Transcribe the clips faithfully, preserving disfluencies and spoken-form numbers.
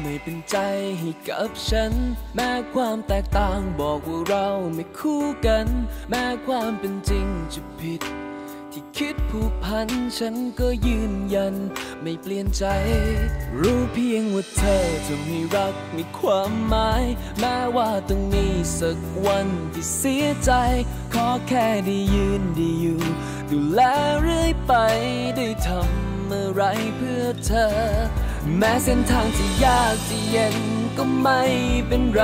ไม่เป็นใจให้กับฉันแม้ความแตกต่างบอกว่าเราไม่คู่กันแม้ความเป็นจริงจะผิดที่คิดผูกพันฉันก็ยืนยันไม่เปลี่ยนใจรู้เพียงว่าเธอทำให้รักมีความหมายแม้ว่าต้องมีสักวันที่เสียใจขอแค่ได้ยืนได้อยู่ดูแลเรื่อยไปได้ทำอะไรเพื่อเธอแม้เส้นทางจะยากจะเย็นก็ไม่เป็นไร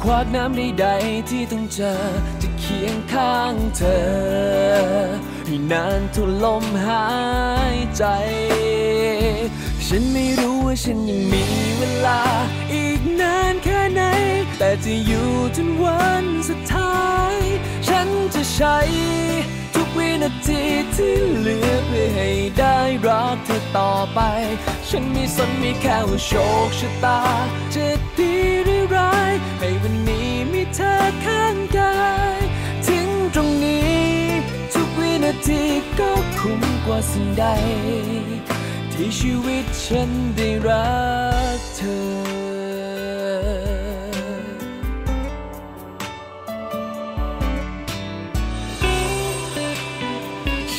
คว้าน้ำใดๆที่ต้องเจอจะเคียงข้างเธอให้นานทุกลมหายใจฉันไม่รู้ว่าฉันยังมีเวลาอีกนานแค่ไหนแต่จะอยู่จนวันสุดท้ายฉันจะใช้วินาทีที่เหลือเพื่อให้ได้รักเธอต่อไปฉันไม่สนมีแค่ว่าโชคชะตาจะดีหรือร้ายให้วันนี้มีเธอข้างกายถึงตรงนี้ทุกวินาทีก็คุ้มกว่าสิ่งใดที่ชีวิตฉันได้รักเธอ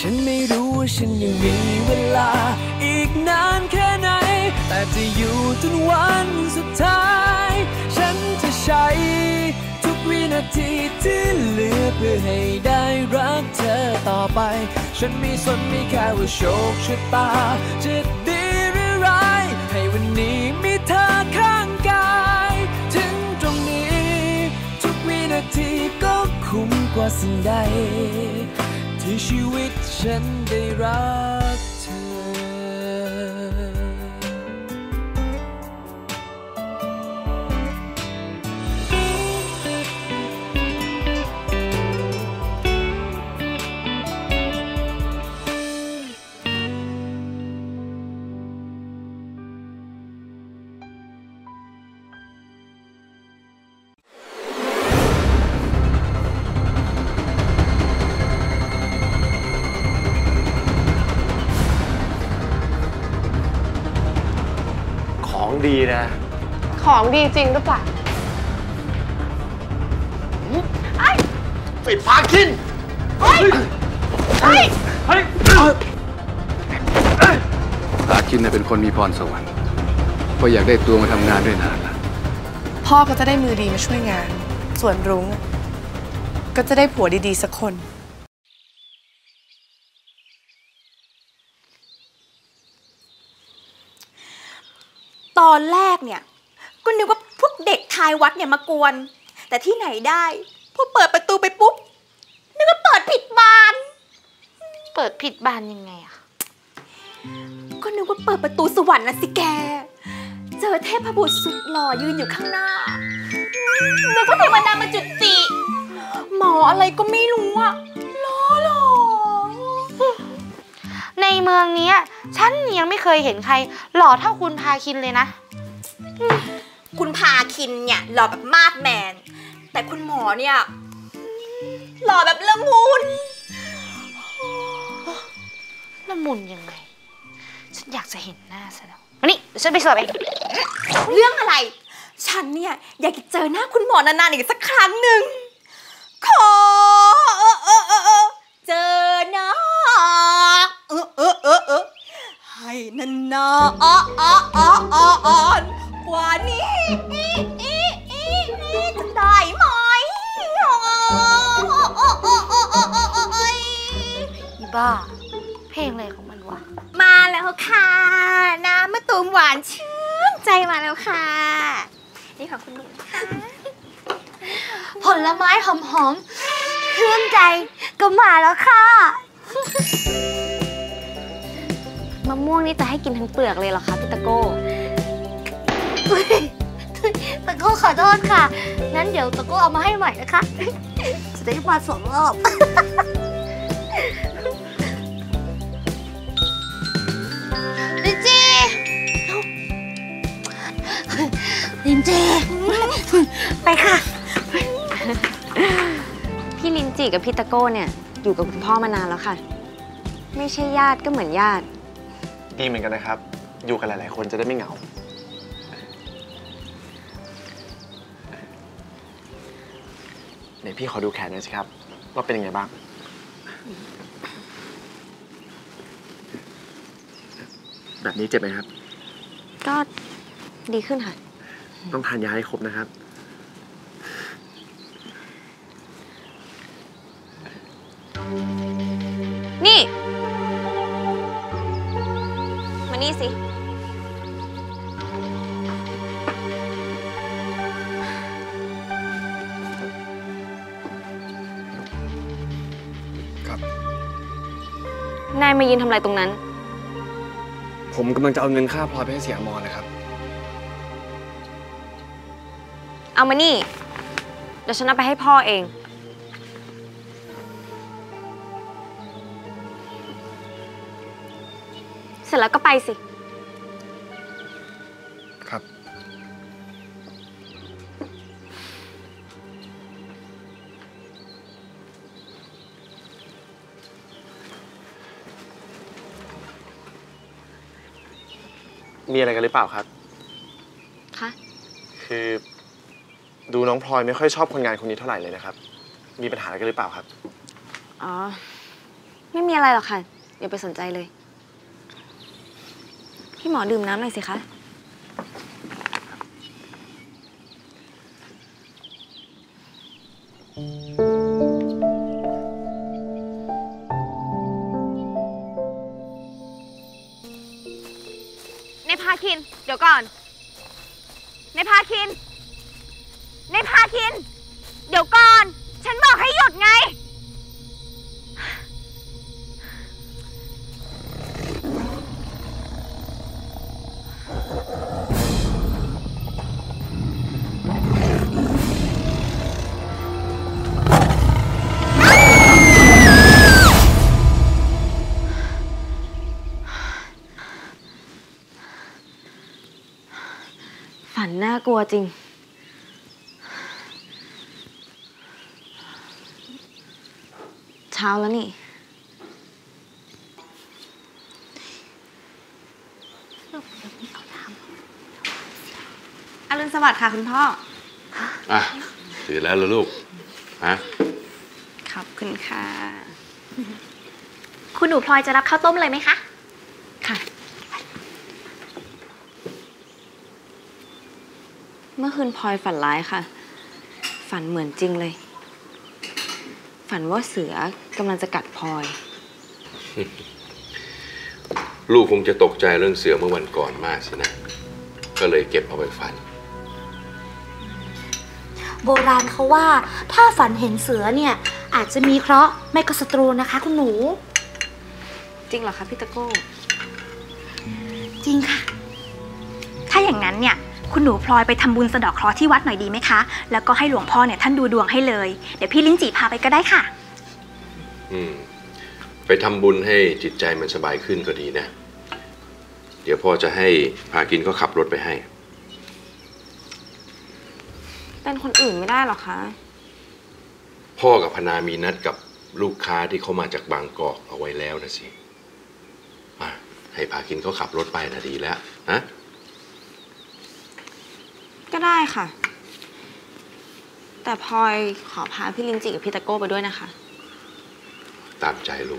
ฉันไม่รู้ว่าฉันยังมีเวลาอีกนานแค่ไหนแต่จะอยู่จนวันสุดท้ายฉันจะใช้ทุกวินาทีที่เหลือเพื่อให้ได้รักเธอต่อไปฉันไม่สนมีแค่ว่าโชคชะตาจะดีหรือร้ายให้วันนี้มีเธอข้างกายถึงตรงนี้ทุกวินาทีก็คุ้มกว่าสิ่งใดที่ชีวิตฉันได้รักเธอของดีนะของดีจริงหรือเปล่าไอ้ปิดภาคินเฮ้ยเฮ้ยเฮ้ยภาคินเนี่ยเป็นคนมีพรสวรรค์ก็อยากได้ตัวมาทำงานด้วยนานละพ่อก็จะได้มือดีมาช่วยงานส่วนรุ้งก็จะได้ผัวดีๆสักคนตอนแรกเนี่ยก็นึกว่าพวกเด็กทายวัดเนี่ยมากวนแต่ที่ไหนได้พอเปิดประตูไปปุ๊บนึกว่าเปิดผิดบานเปิดผิดบานยังไงอะก็นึกว่าเปิดประตูสวรรค์นะสิแกเจอเทพบุตรสุดหล่อยืนอยู่ข้างหน้านึกว่าเทวดามาจุดติหมออะไรก็ไม่รู้อะล้อหลงในเมืองนี้ฉันยังไม่เคยเห็นใครหล่อเท่าคุณภาคินเลยนะคุณภาคินเนี่ยหล่อแบบมาดแมนแต่คุณหมอเนี่ยหล่อแบบละมุนละมุนยังไงฉันอยากจะเห็นหน้าซะแล้วมานี่ฉันไปสอบเองเรื่องอะไรฉันเนี่ยอยากจะเจอหน้าคุณหมอนานๆอีกสักครั้งหนึ่งขอเจอหน้าเออเออเออเออให้นันนาอ้ออ้ออ้ออ้อกว่านี้อีอีอีอีจะได้ไหมอ๋ออ๋ออ๋ออ๋ออ๋ออ๋ออ๋ออ๋ออีบ้าเพลงอะไรของมันวะมาแล้วค่ะน้ำมะตูมหวานชื่นใจมาแล้วค่ะนี่ของคุณหนูนะคะผลไม้หอมๆชื่นใจก็มาแล้วค่ะมะม่วงนี่จะให้กินทั้งเปลือกเลยเหรอคะพี่ตะโก้ ตะโก้ขอโทษค่ะงั้นเดี๋ยวตะโก้เอามาให้ใหม่นะคะจะได้มาสองรอบลินจีลินจีไปค่ะพี่ลินจีกับพี่ตะโก้เนี่ยอยู่กับคุณพ่อมานานแล้วค่ะไม่ใช่ญาติก็เหมือนญาติดีเหมือนกันนะครับอยู่กันหลายๆคนจะได้ไม่เหงาเดี๋ยวพี่ขอดูแขนหน่อยสิครับว่าเป็นยังไงบ้างแบบนี้เจ็บไหมครับก็ดีขึ้นค่ะต้องทานยาให้ครบนะครับนี่มานี่สินายมายืนทำอะไรตรงนั้นผมกำลังจะเอาเงินค่าพลอยไปให้เสียมอนะครับเอามานี่เดี๋ยวฉันเอาไปให้พ่อเองเสร็จแล้วก็ไปสิครับมีอะไรกันหรือเปล่าครับคะคือดูน้องพลอยไม่ค่อยชอบคนงานคนนี้เท่าไหร่เลยนะครับมีปัญหาอะไรกันหรือเปล่าครับอ๋อไม่มีอะไรหรอกค่ะอย่าไปสนใจเลยพี่หมอดื่มน้ำหน่อยสิคะภาคินเดี๋ยวก่อนในภาคินในภาคินเดี๋ยวก่อนฉันบอกให้หยุดไงน่ากลัวจริงเช้าแล้วนี่อรุณสวัสดิ์ค่ะคุณพ่ออ่ะตื่นแล้วเหรอลูกฮะขอบคุณค่ะคุณหนูพลอยจะรับข้าวต้มเลยไหมคะค่ะเมื่อคืนพลอยฝันร้ายค่ะฝันเหมือนจริงเลยฝันว่าเสือกำลังจะกัดพลอยลูกคงจะตกใจเรื่องเสือเมื่อวันก่อนมากสินะก็เลยเก็บเอาไว้ฝันโบราณเขาว่าถ้าฝันเห็นเสือเนี่ยอาจจะมีเคราะห์ไม่ก็ศัตรูนะคะคุณหนูจริงเหรอคะพี่ตะโก้จริงค่ะถ้าอย่างนั้นเนี่ยคุณหนูพลอยไปทำบุญสะเดาะเคราะห์ที่วัดหน่อยดีไหมคะแล้วก็ให้หลวงพ่อเนี่ยท่านดูดวงให้เลยเดี๋ยวพี่ลิ้นจีพาไปก็ได้ค่ะอืมไปทำบุญให้จิตใจมันสบายขึ้นก็ดีนะเดี๋ยวพ่อจะให้พากินก็ขับรถไปให้เป็นคนอื่นไม่ได้หรอคะพ่อกับพนามีนัดกับลูกค้าที่เขามาจากบางกอกเอาไว้แล้วนะสิมาให้พากินเขาขับรถไปนะดีแล้วนะก็ได้ค่ะแต่พลอยขอพาพี่ลินจิกับพี่ตะโก้ไปด้วยนะคะตามใจล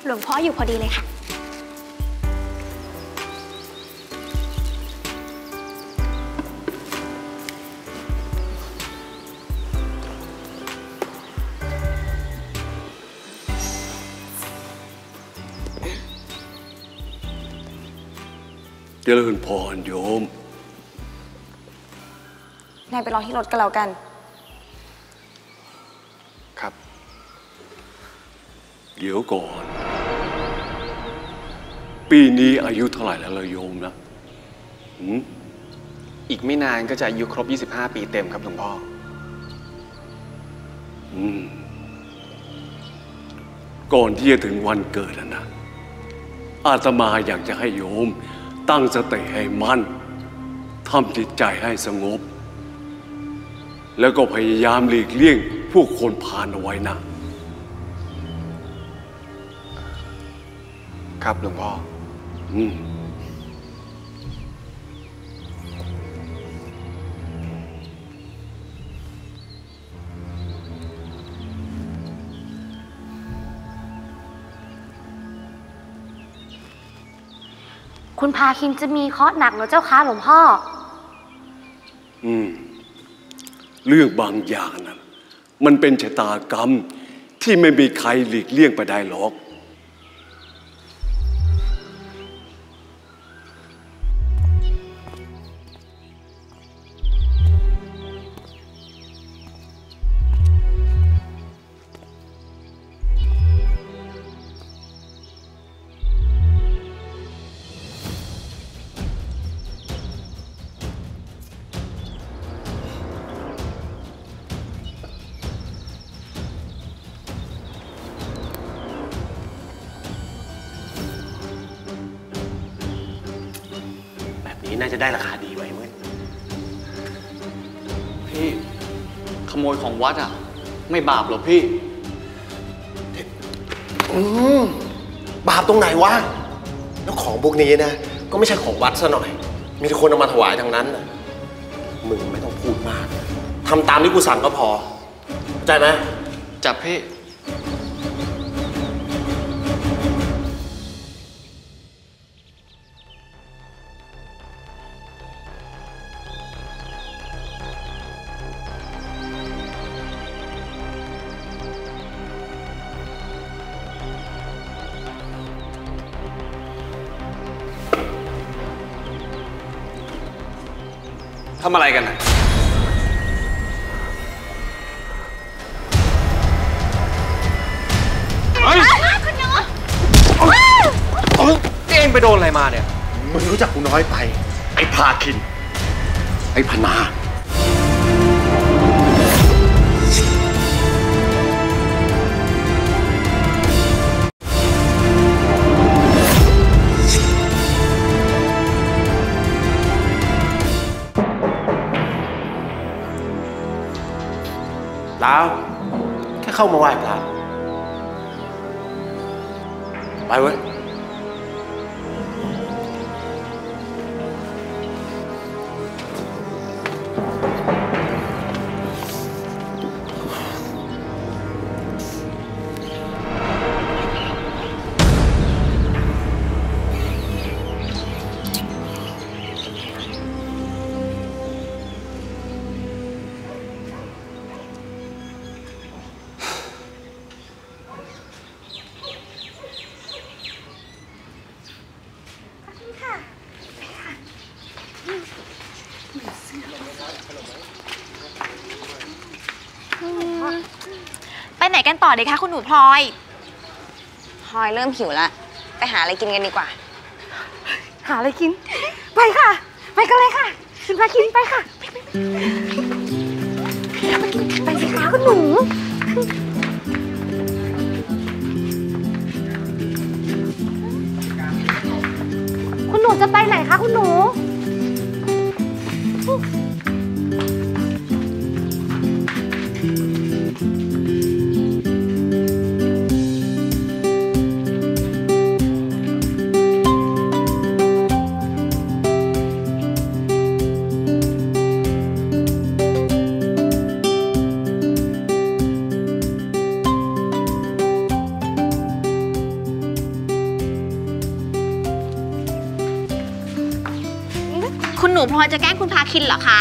ูกหลวงพ่ออยู่พอดีเลยค่ะ เจริญพรโยมนายไปรอที่รถกันแล้วกันครับเดี๋ยวก่อนปีนี้อายุเท่าไหร่แล้วล่ะโยมนะอีกไม่นานก็จะอายุครบยี่สิบห้าปีเต็มครับหลวงพ่ออืมก่อนที่จะถึงวันเกิดนะอาตมาอยากจะให้โยมตั้งสติให้มั่นทำจิตใจให้สงบแล้วก็พยายามหลีกเลี่ยงพวกคนพาลเอาไว้นะครับหลวงพ่ออืมคุณภาคินจะมีเคราะห์หนักเหรอเจ้าคะหลวงพ่ออืมเรื่องบางอย่างนะมันเป็นชะตากรรมที่ไม่มีใครหลีกเลี่ยงไปได้หรอกน่าจะได้ราคาดีไว้เว้ยพี่ขโมยของวัดอ่ะไม่บาปหรอพี่อืมบาปตรงไหนวะแล้วของพวกนี้นะก็ไม่ใช่ของวัดซะหน่อยมีคนเอามาถวายทางนั้นนะมึงไม่ต้องพูดมากทำตามที่กูสั่งก็พอเข้าใจไหมจับพี่ทำอะไรกันนะเฮ้ยคุณน้อยเองไปโดนอะไรมาเนี่ยมึงรู้จักกูน้อยไปไอ้ภาคินไอ้พนาแล้วแค่เข้ามาไหว้พระไปเว้ยไปไหนกันต่อดีคะคุณหนูพลอยพลอยเริ่มหิวแล้วไปหาอะไรกินกันดีกว่าหาอะไรกินไปค่ะไปกันเลยค่ะคุณภาคินไปค่ะไปสิคะคุณหนูคุณหนูจะไปไหนคะคุณหนูคุณหนูพลอยจะแกล้งคุณภาคินเหรอคะ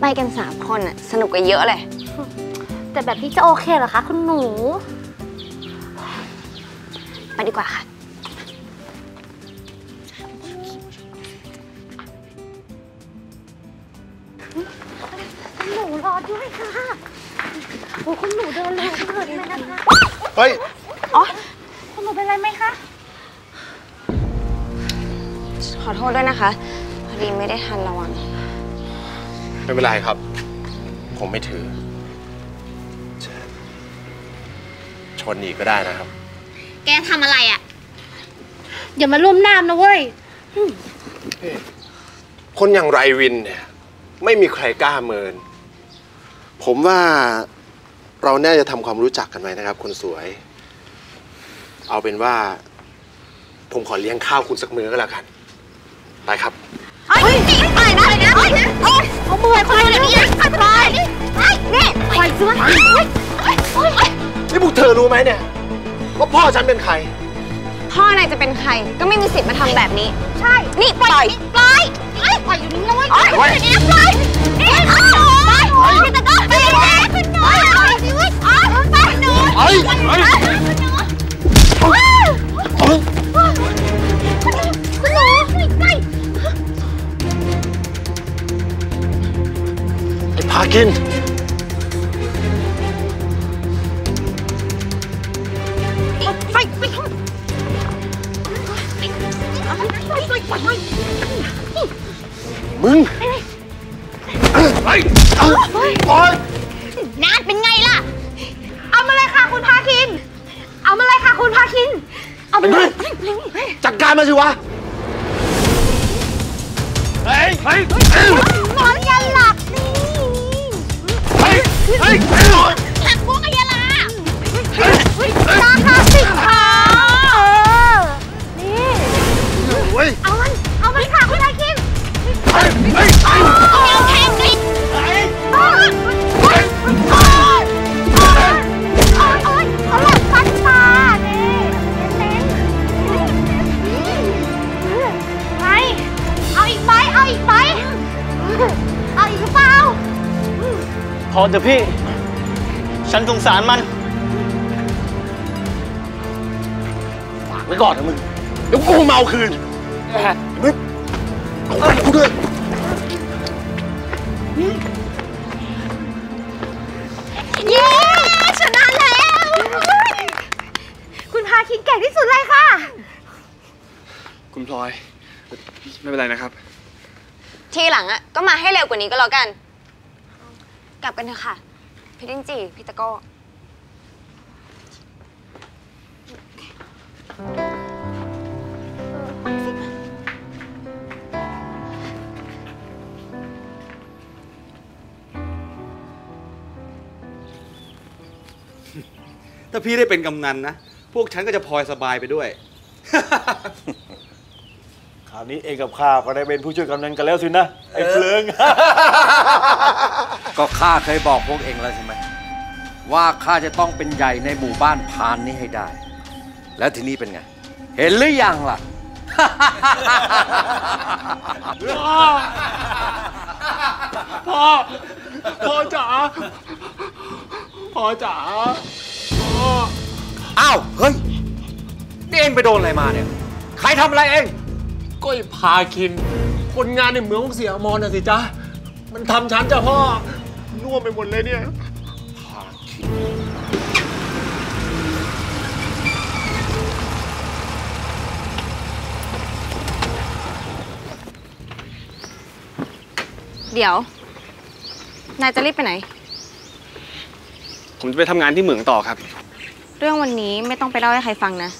ไปกันสามคนน่ะสนุกกันเยอะเลยแต่แบบนี้จะโอเคเหรอคะคุณหนูไปดีกว่าค่ะ หนูรอด้วยค่ะโอ้คุณหนูเดินเร็วเกินไปนะคะเฮ้ยอ๋อคุณหนูเป็นไรไหมคะขอโทษด้วยนะคะพอดีไม่ได้ทันระวังไม่เป็นไรครับผมไม่ถือชนอีกก็ได้นะครับแกทำอะไรอ่ะอย่ามาร่วมน้ำนะเว้ยคนอย่างไรวินเนี่ยไม่มีใครกล้าเมินผมว่าเราแน่จะทำความรู้จักกันไหมนะครับคุณสวยเอาเป็นว่าผมขอเลี้ยงข้าวคุณสักมื้อก็แล้วกันไปครับเฮ้ยไปนะไปนะโอ๊ยเอามือคนเดียวนี่ไปไปนี่ไปซื้อนี่พวกเธอรู้ไหมเนี่ยว่าพ่อฉันเป็นใครพ่อนายจะเป็นใครก็ไม่มีสิทธิ์มาทำแบบนี้ใช่นี่ปล่อยปล่อยปล่อยอยู่นี่นะเว้ยปล่อยปล่อยปล่อยแต่ก็ไปเลยคุณหนูไปหนูไปคุณหนูภาคินไปไปไปมึงไปนานเป็นไงล่ะเอามาเลยค่ะคุณภาคินเอามาเลยค่ะคุณภาคินเอาไปเลยจัดการมาสิวะเฮ้ยเฮ้ยหมอนยันหลักเฮ้ยหลักบุกยาลาราคาสิบค่ะนี่เอามันเอามันค่ะคุณภาคินเอาแทงดิเอาหลักฟันปลานี่เน้นไปเอาอีกไปเอาอีกไปเอาอีกเปล่าพอเถอะพี่ฉันสงสารมันฝากไว้ก่อนนะมึงเดี๋ยวกูมาเอาคืนมึงเอาไปกูด้วยเย้ชนะแล้วคุณภาคินเก่งที่สุดเลยค่ะคุณพลอยไม่เป็นไรนะครับทีหลังอ่ะก็มาให้เร็วกว่านี้ก็แล้วกันกลับกันเถอะค่ะพี่ดินจีพี่ตะโก้ถ้าพี่ได้เป็นกำนันนะพวกฉันก็จะพลอยสบายไปด้วยคราวนี้เองกับข้าก็ได้เป็นผู้ช่วยกำนันกันแล้วสินะไอ้เพลิงก็ข้าเคยบอกพวกเองแล้วใช่ไหมว่าข้าจะต้องเป็นใหญ่ในหมู่บ้านพานนี้ให้ได้แล้วทีนี้เป็นไงเห็นหรือยังล่ะพ่อพ่อจ๋าพ่อจ๋าพ่ออ้าวเฮ้ยนี่เองไปโดนอะไรมาเนี่ยใครทำอะไรเองก็ไอ้ภาคินคนงานในเมืองของเสียมอนนะสิจ๊ะมันทำฉันจ้ะพ่อน่วมไปหมดเลยเนี่ยภาคินเดี๋ยวนายจะรีบไปไหนผมจะไปทำงานที่เหมืองต่อครับเรื่องวันนี้ไม่ต้องไปเล่าให้ใครฟังนะ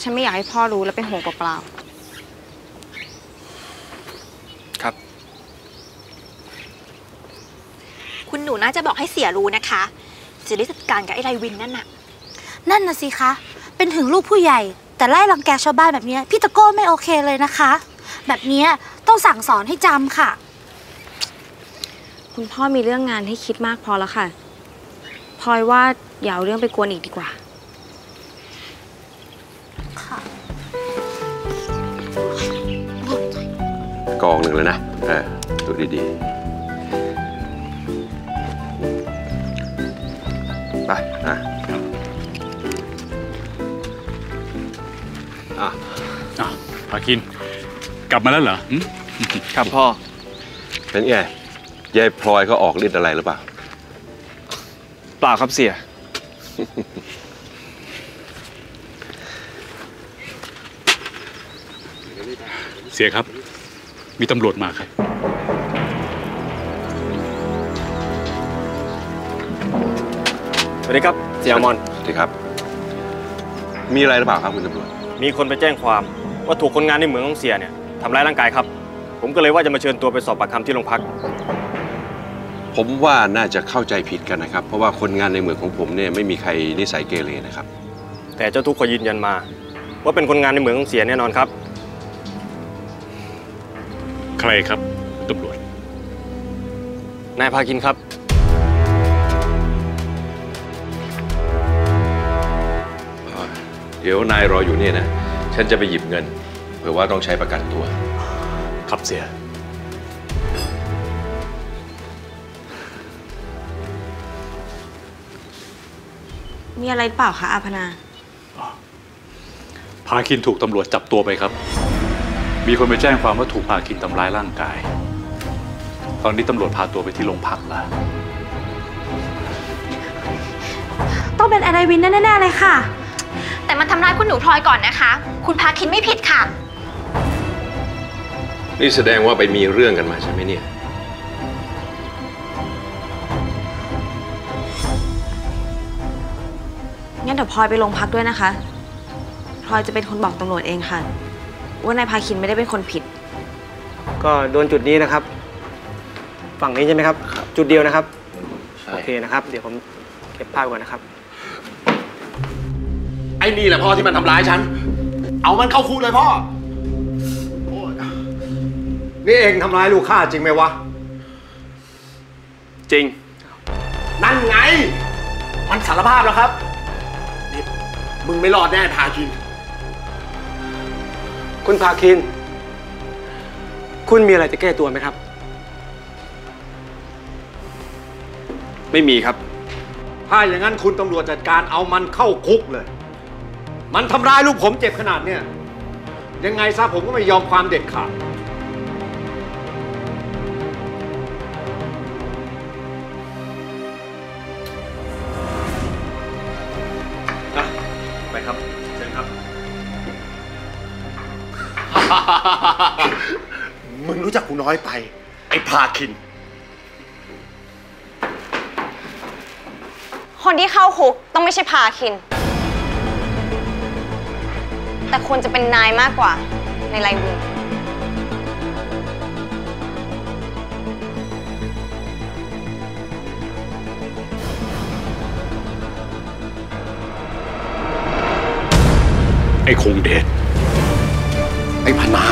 ฉันไม่อยากให้พ่อรู้และเป็นห่วงเปล่าคุณหนูน่าจะบอกให้เสียรู้นะคะจะได้จัดการกับไอ้ไรวินนั่นน่ะนั่นน่ะสิคะเป็นถึงลูกผู้ใหญ่แต่ไล่รังแกชาวบ้านแบบนี้พี่ตะโก้ไม่โอเคเลยนะคะแบบนี้ต้องสั่งสอนให้จำค่ะคุณพ่อมีเรื่องงานให้คิดมากพอแล้วค่ะพลอยว่าอย่าเอาเรื่องไปกวนอีกดีกว่าค่ะกองหนึ่งเลยนะเออดูดีๆไปนะอ่ะอ่ะภาคินกลับมาแล้วเหรอครับพ่อเป็นไง ยายพลอยเขาออกฤทธิ์อะไรหรือเปล่าเปล่าครับเสีย เสียครับมีตำรวจมาครับสวัสดีครับเสียอมรสวัสดีครับมีอะไรหรือเปล่าครับคุณตำรวจมีคนไปแจ้งความว่าถูกคนงานในเหมืองของเสียเนี่ยทำร้ายร่างกายครับผมก็เลยว่าจะมาเชิญตัวไปสอบปากคำที่โรงพักผมว่าน่าจะเข้าใจผิดกันนะครับเพราะว่าคนงานในเหมืองของผมเนี่ยไม่มีใครนิสัยเกเรนะครับแต่เจ้าทุกข์ขอยืนยันมาว่าเป็นคนงานในเหมืองของเสียแน่นอนครับใครครับตำรวจนายภาคินครับเดี๋ยวนายรออยู่นี่นะฉันจะไปหยิบเงินเผื่อว่าต้องใช้ประกันตัวครับเสียมีอะไรเปล่าคะอาภนาภาคินถูกตำรวจจับตัวไปครับมีคนไปแจ้งความว่าถูกภาคินทำร้ายร่างกายตอนนี้ตำรวจพาตัวไปที่โรงพักแล้วต้องเป็นอะไรวินแน่ๆเลยค่ะแต่มันทำร้ายคุณหนูพลอยก่อนนะคะคุณภาคินไม่ผิดค่ะนี่แสดงว่าไปมีเรื่องกันมาใช่ไหมเนี่ยงั้นเดี๋ยวพลอยไปโรงพักด้วยนะคะพลอยจะเป็นคนบอกตำรวจเองค่ะว่านายภาคินไม่ได้เป็นคนผิดก็โดนจุดนี้นะครับฝั่งนี้ใช่ไหมครับจุดเดียวนะครับโอเคนะครับเดี๋ยวผมเก็บภาพก่อนนะครับไอ้นี่แหละพ่อที่มันทำร้ายฉันเอามันเข้าคุกเลยพ่อนี่เองทำร้ายลูกข้าจริงไหมวะจริงนั่นไงมันสารภาพแล้วครับนี่มึงไม่รอดแน่ภาคินคุณภาคินคุณมีอะไรจะแก้ตัวไหมครับไม่มีครับถ้าอย่างนั้นคุณตำรวจจัดการเอามันเข้าคุกเลยมันทำร้ายลูกผมเจ็บขนาดเนี้ยยังไงซะผมก็ไม่ยอมความเด็ดขาดมึงรู้จักกูน้อยไปไอ้ภาคินคนที่เข้าคุกต้องไม่ใช่ภาคินแต่ควรจะเป็นนายมากกว่าในไรวินไอ้คงเดชไอ้พนา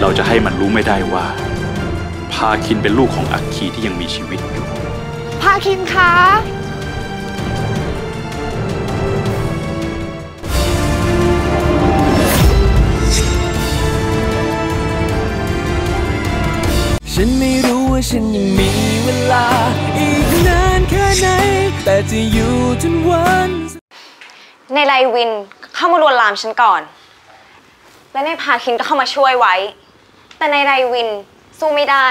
เราจะให้มันรู้ไม่ได้ว่าภาคินเป็นลูกของอัคคีที่ยังมีชีวิตอยู่ภาคินคะฉันไม่รู้ว่าฉันยังมีเวลาอีกนานแค่ไหนแต่จะอยู่จนวันในไรวินเข้ามาลวนลามฉันก่อนและในภาคินก็เข้ามาช่วยไว้แต่ในไรวินสู้ไม่ได้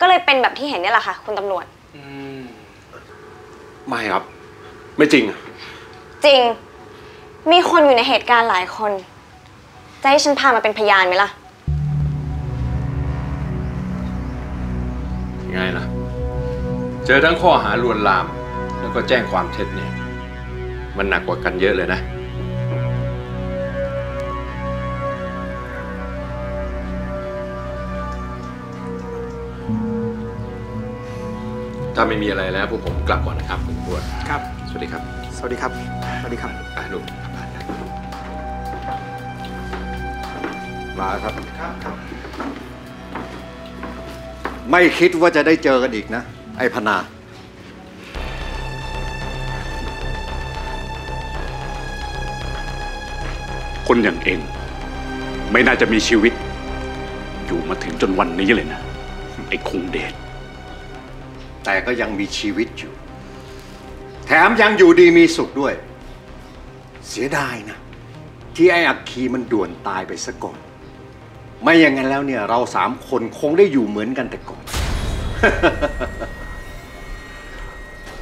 ก็เลยเป็นแบบที่เห็นนี่แหละค่ะคุณตำรวจไม่ครับไม่จริงจริงมีคนอยู่ในเหตุการณ์หลายคนจะให้ฉันพามาเป็นพยานไหมล่ะยังไงล่ะเจอทั้งข้อหาลวนลามแล้วก็แจ้งความเท็จเนี่ยมันหนักกว่ากันเยอะเลยนะถ้าไม่มีอะไรแล้วพวกผมกลับก่อนนะครับคุณตำรวจครับสวัสดีครับสวัสดีครับสวัสดีครับอ่ะลุงมาครับครับไม่คิดว่าจะได้เจอกันอีกนะไอ้พนาคนอย่างเองไม่น่าจะมีชีวิตอยู่มาถึงจนวันนี้เลยนะไอ้คงเดชแต่ก็ยังมีชีวิตอยู่แถมยังอยู่ดีมีสุขด้วยเสียดายนะ ที่ไอ้อัคคีมันด่วนตายไปซะก่อนไม่อย่างนั้นแล้วเนี่ยเราสามคนคงได้อยู่เหมือนกันแต่ก่อน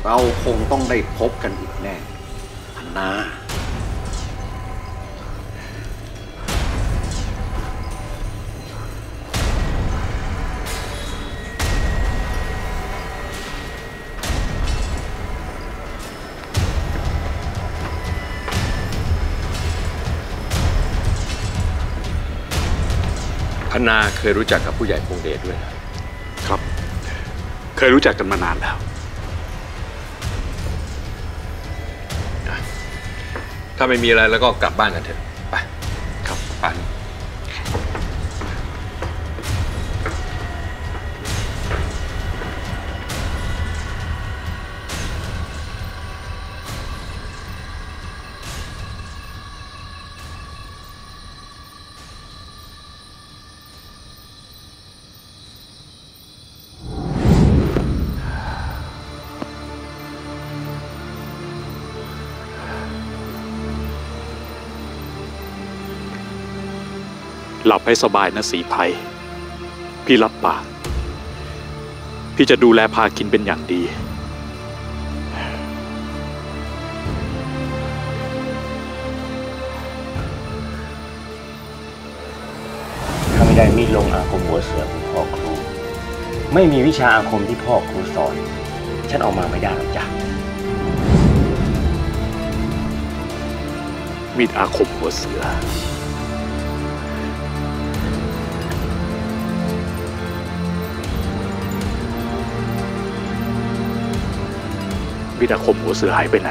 เราคงต้องได้พบกันอีกแน่อันนาพนาเคยรู้จักกับผู้ใหญ่พงเดชด้วยครับเคยรู้จักกันมานานแล้วถ้าไม่มีอะไรแล้วก็กลับบ้านกันเถอะไปครับไปหลับให้สบายนะสีไพรพี่รับปากพี่จะดูแลภาคินเป็นอย่างดีถ้าไม่ได้มีลงอาคมหัวเสือของพ่อครูไม่มีวิชาอาคมที่พ่อครูสอนฉันออกมาไม่ได้หรอกจ้ะมีดอาคมหัวเสือวิทยาคมหัวเสือหายไปไหน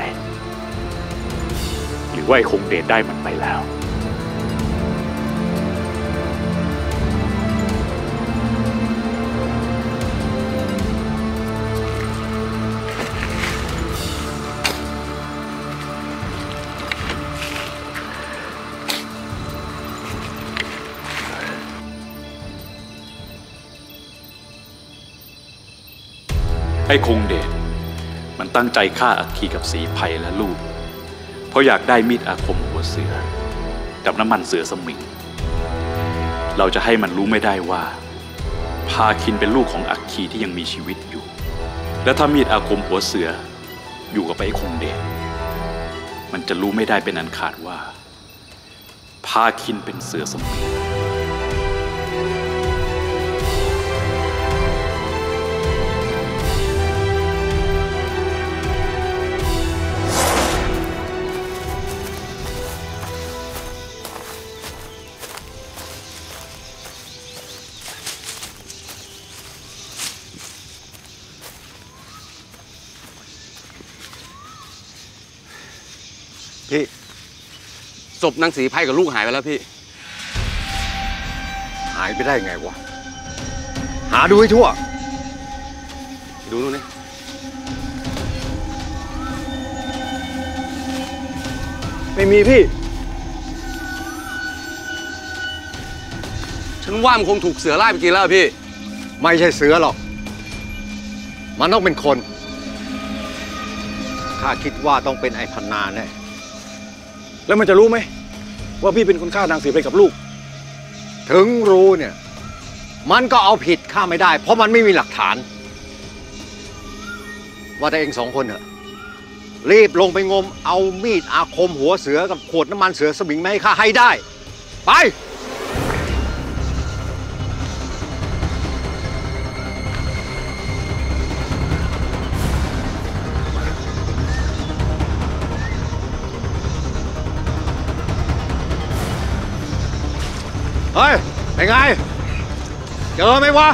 หรือว่าไอ้คงเดชได้มันไปแล้วไอ้คงเดชมันตั้งใจฆ่าอัคคีกับสีไพรและลูกเพราะอยากได้มีดอาคมหัวเสือกับน้ำมันเสือสมิงเราจะให้มันรู้ไม่ได้ว่าภาคินเป็นลูกของอัคคีที่ยังมีชีวิตอยู่และถ้ามีดอาคมหัวเสืออยู่กับไอ้คงเดชมันจะรู้ไม่ได้เป็นอันขาดว่าภาคินเป็นเสือสมิงพี่ศพนางสีไพรกับลูกหายไปแล้วพี่หายไปได้ไงวะหาดูให้ทั่วดูนู่นนี่ไม่มีพี่ฉันว่ามันคงถูกเสือไล่ไปกินแล้วพี่ไม่ใช่เสือหรอกมันต้องเป็นคนข้าคิดว่าต้องเป็นไอ้พนาแน่แล้วมันจะรู้ไหมว่าพี่เป็นคนฆ่านางสีไปกับลูกถึงรู้เนี่ยมันก็เอาผิดข้าไม่ได้เพราะมันไม่มีหลักฐานว่าแต่เองสองคนอะรีบลงไปงมเอามีดอาคมหัวเสือกับขวดน้ำมันเสือสมิงมาให้ข้าให้ได้ไปเฮ้ยเป็นไงเจอไหมวะ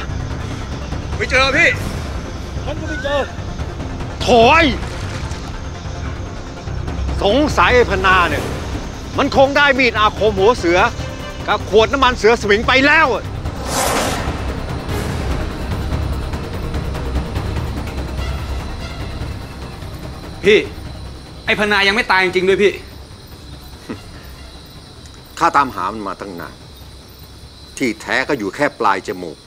ไม่เจอพี่ฉันก็ไม่เจอถอยสงสัยไอ้พนาเนี่ยมันคงได้มีดอาคมหัวเสือกับขวดน้ำมันเสือสมิงไปแล้วพี่ไอ้พนายังไม่ตายจริงๆด้วยพี่ข้าตามหามันมาตั้งนานที่แท้ก็อยู่แค่ปลายจมูก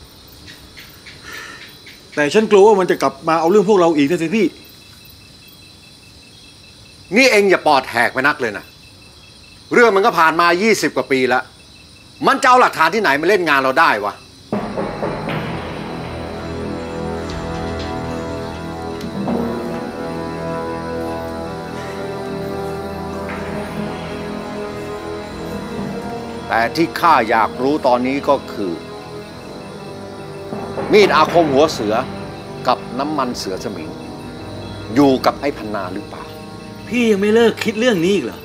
แต่ฉันกลัวว่ามันจะกลับมาเอาเรื่องพวกเราอีกนะสิพี่นี่เองอย่าปอดแหกไปนักเลยนะ เรื่องมันก็ผ่านมายี่สิบกว่าปีแล้วมันจะเอาหลักฐานที่ไหนมาเล่นงานเราได้วะแต่ที่ข้าอยากรู้ตอนนี้ก็คือมีดอาคมหัวเสือกับน้ำมันเสือสมิงอยู่กับไอ้พันนาหรือเปล่าพี่ยังไม่เลิกคิดเรื่องนี้อีกเหรอ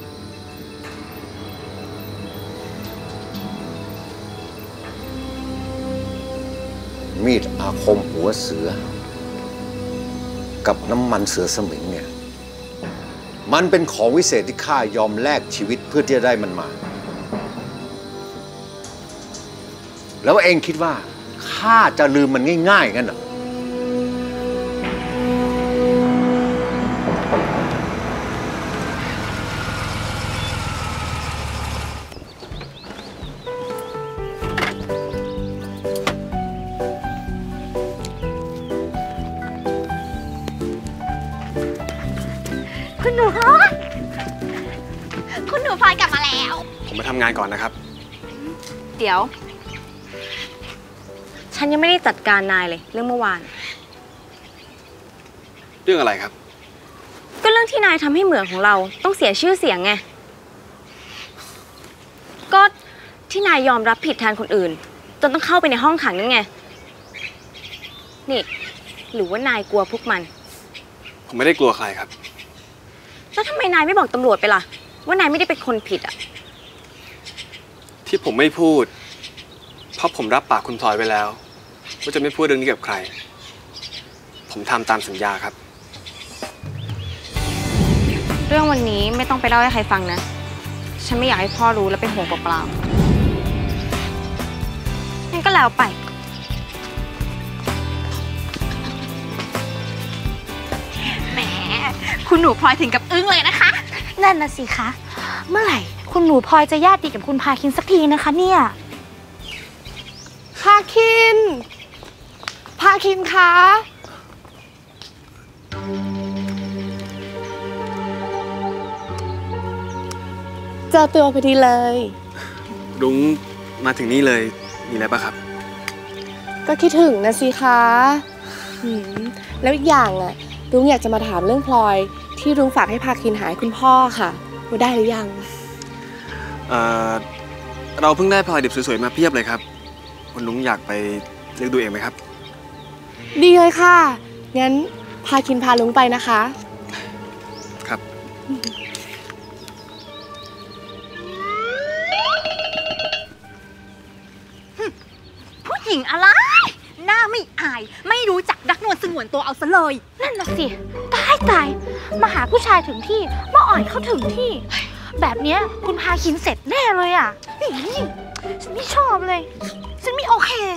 มีดอาคมหัวเสือกับน้ำมันเสือสมิงเนี่ยมันเป็นของวิเศษที่ข้ายอมแลกชีวิตเพื่อที่จะได้มันมาแล้วเองคิดว่าข้าจะลืมมันง่ายๆงั้นเหรอคุณหนูคุณหนูพลอยกลับมาแล้วผมไปทำงานก่อนนะครับเดี๋ยวฉันยังไม่ได้จัดการนายเลยเรื่องเมื่อวานเรื่องอะไรครับก็เรื่องที่นายทำให้เหมืองของเราต้องเสียชื่อเสียงไงก็ที่นายยอมรับผิดแทนคนอื่นจนต้องเข้าไปในห้องขังนั่นไงนี่หรือว่านายกลัวพวกมันผมไม่ได้กลัวใครครับแล้วทำไมนายไม่บอกตำรวจไปล่ะว่านายไม่ได้เป็นคนผิดอ่ะที่ผมไม่พูดเพราะผมรับปากคุณพลอยไปแล้วว่าจะไม่พูดเรื่องนี้กับใครผมทำตามสัญญาครับเรื่องวันนี้ไม่ต้องไปเล่าให้ใครฟังนะฉันไม่อยากให้พ่อรู้และเป็นห่วงเปล่าๆงั้นก็แล้วไปแหมคุณหนูพลอยถึงกับอึ้งเลยนะคะนั่นน่ะสิคะเมื่อไหร่คุณหนูพลอยจะญาติดีกับคุณภาคินสักทีนะคะเนี่ยภาคินภาคินคะเจอตัวพอดีเลยดุ้งมาถึงนี่เลยมีอะไรปะครับก็คิดถึงนะสิคะแล้วอีกอย่างอะดุ้งอยากจะมาถามเรื่องพลอยที่ดุ้งฝากให้ภาคินหายคุณพ่อค่ะว่าได้หรือยังเออเราเพิ่งได้พลอยดิบสวยๆมาเพียบเลยครับคุณลุงอยากไปเลือกดูเองไหมครับดีเลยค่ะงั้นพาคินพาลุงไปนะคะครับผู้หญิงอะไรหน้าไม่อายไม่รู้จักรักนวลสงวนตัวเอาซะเลยนั่นน่ะสิตายตายมาหาผู้ชายถึงที่มาอ่อยเขาถึงที่แบบเนี้ยคุณพาคินเสร็จแน่เลยอ่ะฉันไม่ชอบเลยฉันไม่โอเคนาย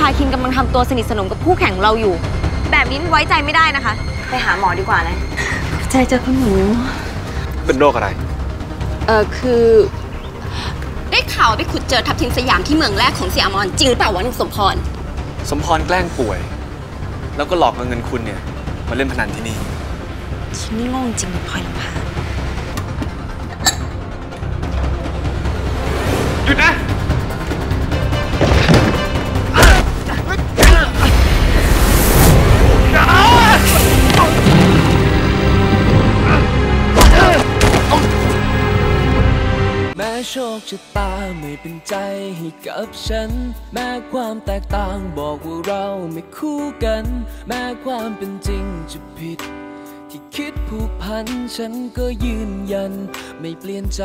พาคินกำลังทำตัวสนิทสนมกับคู่แข่งเราอยู่แบบนี้ไว้ใจไม่ได้นะคะไปหาหมอดีกว่านะใจเจอคุณหนูเป็นโรคอะไรเออคือได้ข่าวไปขุดเจอทับทิมสยามที่เมืองแรกของเสี่ยอมรจริงหรือเปล่าวะลุงสมพรสมพรแกล้งป่วยแล้วก็หลอกเอาเงินคุณเนี่ยมาเล่นพนันที่นี่ฉันนี่งงจริงเลยพลอยลำพาหยุดนะโชคชะตาไม่เป็นใจให้กับฉันแม้ความแตกต่างบอกว่าเราไม่คู่กันแม้ความเป็นจริงจะผิดที่คิดผูกพันฉันก็ยืนยันไม่เปลี่ยนใจ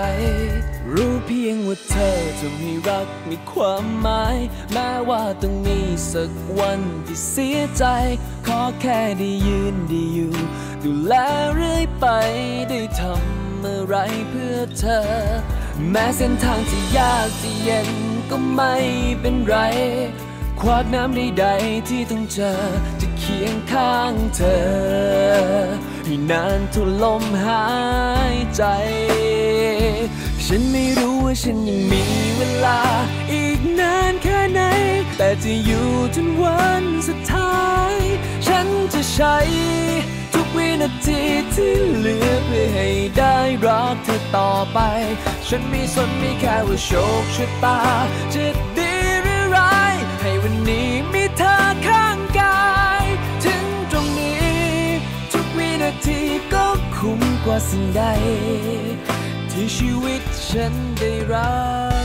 รู้เพียงว่าเธอทำให้รักมีความหมายแม้ว่าต้องมีสักวันที่เสียใจขอแค่ได้ยืนได้อยู่ดูแลเรื่อยไปได้ทำอะไรเพื่อเธอแม้เส้นทางจะยากจะเย็นก็ไม่เป็นไร ขวากน้ำใดๆที่ต้องเจอจะเคียงข้างเธอให้นานทุกลมหายใจฉันไม่รู้ว่าฉันยังมีเวลาอีกนานแค่ไหนแต่จะอยู่จนวันสุดท้ายฉันจะใช้ทุกวินาทีที่เหลือเพื่อให้ได้รักเธอต่อไปฉันไม่สนไม่แค่ว่าโชคชะตาจะดีหรือร้ายให้วันนี้มีเธอข้างกายถึงตรงนี้ทุกวินาทีก็คุ้มกว่าสิ่งใดที่ชีวิตฉันได้รับ